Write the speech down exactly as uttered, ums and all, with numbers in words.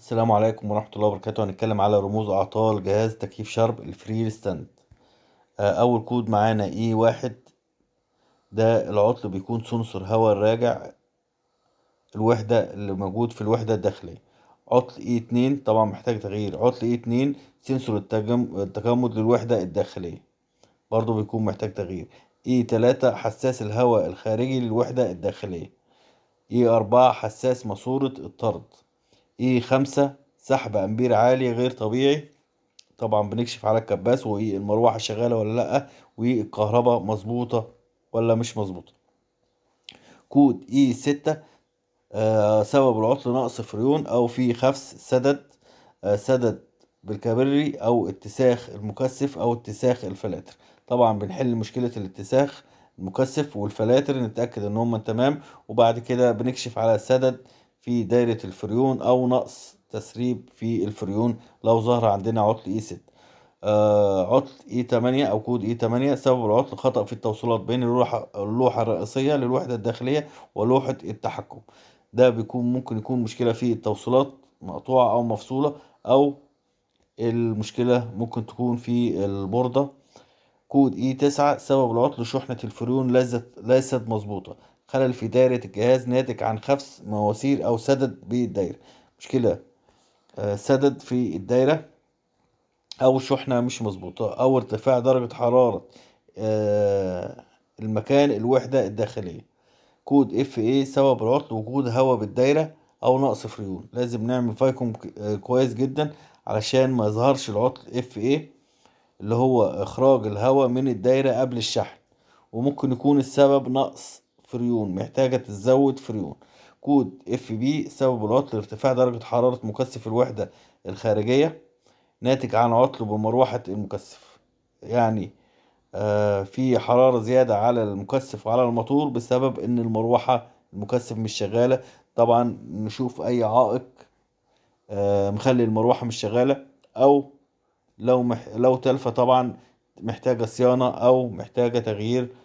السلام عليكم ورحمة الله وبركاته. هنتكلم على رموز أعطال جهاز تكييف شارب الفري ستاند. أول كود معانا إيه واحد، ده العطل بيكون سنسور هواء الراجع الوحدة اللي موجود في الوحدة الداخلية. عطل إيه اتنين طبعا محتاج تغيير، عطل إيه اتنين سنسور التجمد للوحدة الداخلية برضو بيكون محتاج تغيير. إيه تلاتة حساس الهواء الخارجي للوحدة الداخلية. إيه أربعة حساس ماسورة الطرد. اي خمسة سحب امبير عالي غير طبيعي، طبعا بنكشف على الكباس وايه المروحه شغاله ولا لا، والكهرباء مظبوطه ولا مش مظبوطه. كود اي ستة آه سبب العطل نقص فريون او في خفس سدد آه سدد بالكابري او اتساخ المكثف او اتساخ الفلاتر. طبعا بنحل مشكله الاتساخ المكثف والفلاتر، نتاكد ان هم تمام، وبعد كده بنكشف على سدد في دايرة الفريون او نقص تسريب في الفريون لو ظهر عندنا عطل اي ستة. آه عطل اي تمانية او كود اي تمانية سبب العطل خطأ في التوصيلات بين اللوحة اللوحة الرئيسية للوحدة الداخلية ولوحة التحكم. ده بيكون ممكن يكون مشكلة في التوصيلات مقطوعة او مفصولة، او المشكلة ممكن تكون في البوردة. كود اي تسعة سبب العطل شحنة الفريون ليست ليست مظبوطة، خلل في دايرة الجهاز ناتج عن خفس مواسير أو سدد بالدايرة، مشكلة سدد في الدايرة أو شحنة مش مظبوطة، أو ارتفاع درجة حرارة المكان الوحدة الداخلية. كود اف ايه سبب العطل وجود هواء بالدايرة أو نقص فريون. لازم نعمل فايكم كويس جدا علشان ما يظهرش العطل اف ايه اللي هو إخراج الهواء من الدايرة قبل الشحن، وممكن يكون السبب نقص فريون محتاجة تزود فريون. كود اف بي سبب العطل ارتفاع درجة حرارة مكثف الوحدة الخارجية ناتج عن عطل بمروحة المكثف، يعني آه في حرارة زيادة على المكثف وعلى الماتور بسبب ان المروحة المكثف مش شغالة. طبعا نشوف اي عائق آه مخلي المروحة مش شغالة، او لو مح لو تلفة طبعا محتاجة صيانة او محتاجة تغيير